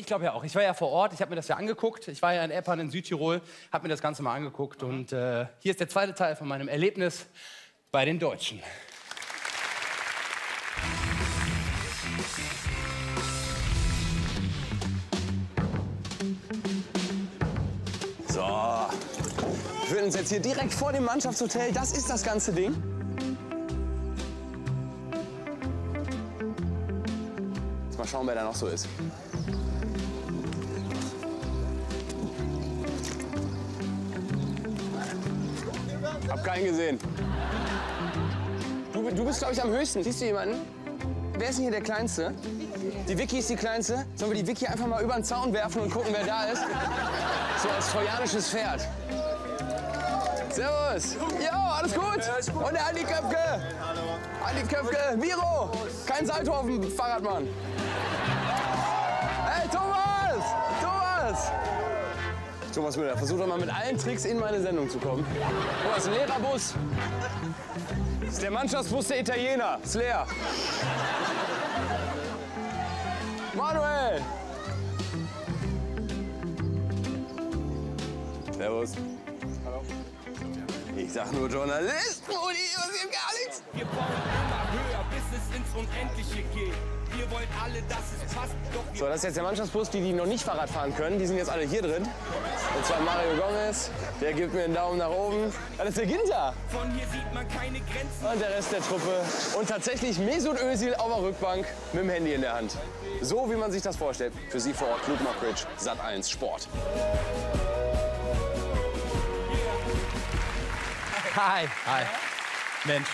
Ich glaube ja auch. Ich war ja vor Ort, ich habe mir das ja angeguckt. Ich war ja in Eppan in Südtirol, habe mir das Ganze mal angeguckt. Und hier ist der zweite Teil von meinem Erlebnis bei den Deutschen. So, wir sind uns jetzt hier direkt vor dem Mannschaftshotel. Das ist das ganze Ding. Jetzt mal schauen, wer da noch so ist. Hab keinen gesehen. Du bist, glaube ich, am höchsten. Siehst du jemanden? Wer ist denn hier der Kleinste? Die Vicky ist die Kleinste. Sollen wir die Vicky einfach mal über den Zaun werfen und gucken, wer da ist? So als trojanisches Pferd. Servus. Jo, alles gut? Und der Andi Köpke. Andi Köpke. Miro. Kein Salto auf dem Fahrrad, Mann. Hey, Thomas. Thomas Müller, versuch doch mal mit allen Tricks in meine Sendung zu kommen. Oh, das ist ein leerer Bus. Das ist der Mannschaftsbus der Italiener. Ist leer. Manuel! Servus. Hallo. Ich sag nur Journalisten, Uli, was geht gar nichts. Wir bauen immer höher, bis es ins Unendliche geht. Wir wollen alle, dass es passt. Doch so, das ist jetzt der Mannschaftsbus, die noch nicht Fahrrad fahren können. Die sind jetzt alle hier drin. Und zwar Mario Gomez, der gibt mir einen Daumen nach oben. Das ist der Ginter. Von hier sieht man keine Grenzen. Und der Rest der Truppe. Und tatsächlich Mesut Özil auf der Rückbank mit dem Handy in der Hand. So wie man sich das vorstellt. Für Sie vor Ort, Luke Mockridge, Sat.1 Sport. Hi. Hi. Mensch.